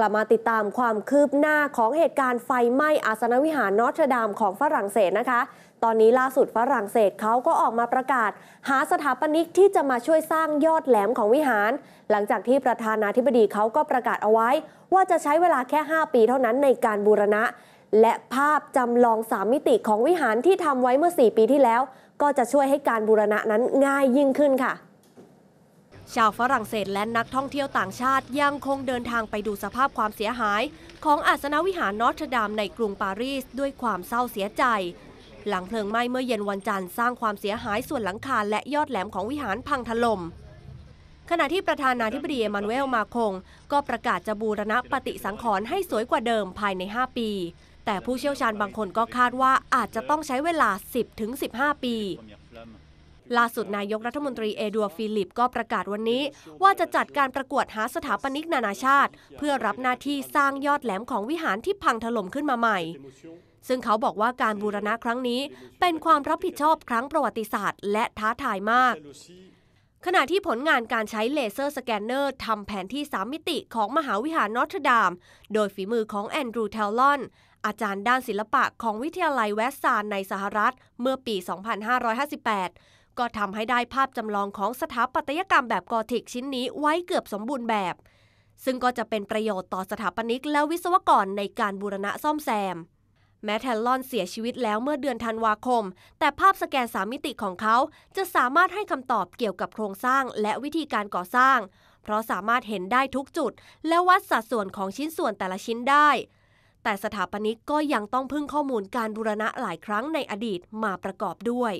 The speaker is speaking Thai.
กลับมาติดตามความคืบหน้าของเหตุการณ์ไฟไหม้อาสนวิหารนอตเทอร์ดามของฝรั่งเศสนะคะตอนนี้ล่าสุดฝรั่งเศสเขาก็ออกมาประกาศหาสถาปนิกที่จะมาช่วยสร้างยอดแหลมของวิหารหลังจากที่ประธานาธิบดีเขาก็ประกาศเอาไว้ว่าจะใช้เวลาแค่5ปีเท่านั้นในการบูรณะและภาพจำลอง3มิติของวิหารที่ทำไว้เมื่อ4ปีที่แล้วก็จะช่วยให้การบูรณะนั้นง่ายยิ่งขึ้นค่ะชาวฝรั่งเศสและนักท่องเที่ยวต่างชาติยังคงเดินทางไปดูสภาพความเสียหายของอาสนวิหารนอตเทอร์ดามในกรุงปารีสด้วยความเศร้าเสียใจหลังเพลิงไหม้เมื่อเย็นวันจันทร์สร้างความเสียหายส่วนหลังคาและยอดแหลมของวิหารพังถล่มขณะที่ประธานาธิบดีเอมานูเอลมาครงก็ประกาศจะบูรณะปฏิสังขรณ์ให้สวยกว่าเดิมภายใน5ปีแต่ผู้เชี่ยวชาญบางคนก็คาดว่าอาจจะต้องใช้เวลา 10-15 ปีล่าสุดนายกรัฐมนตรีเอดัวฟิลิปก็ประกาศวันนี้ว่าจะจัดการประกวดหาสถาปนิกนานาชาติเพื่อรับหน้าที่สร้างยอดแหลมของวิหารที่พังถล่มขึ้นมาใหม่ซึ่งเขาบอกว่าการบูรณะครั้งนี้เป็นความรับผิดชอบครั้งประวัติศาสตร์และท้าทายมากขณะที่ผลงานการใช้เลเซอร์สแกนเนอร์ทำแผนที่3มิติของมหาวิหารนอตเทอร์ดามโดยฝีมือของแอนดรูว์ เทลลอนอาจารย์ด้านศิลปะของวิทยาลัยเวสต์ซานในสหรัฐเมื่อปี 2558 ก็ทำให้ได้ภาพจำลองของสถาปัตยกรรมแบบกอธิกชิ้นนี้ไว้เกือบสมบูรณ์แบบซึ่งก็จะเป็นประโยชน์ต่อสถาปนิกและวิศวกรในการบูรณะซ่อมแซมแม้เทลลอนเสียชีวิตแล้วเมื่อเดือนธันวาคมแต่ภาพสแกน3มิติของเขาจะสามารถให้คำตอบเกี่ยวกับโครงสร้างและวิธีการก่อสร้างเพราะสามารถเห็นได้ทุกจุดและวัดสัดส่วนของชิ้นส่วนแต่ละชิ้นได้แต่สถาปนิกก็ยังต้องพึ่งข้อมูลการบูรณะหลายครั้งในอดีตมาประกอบด้วย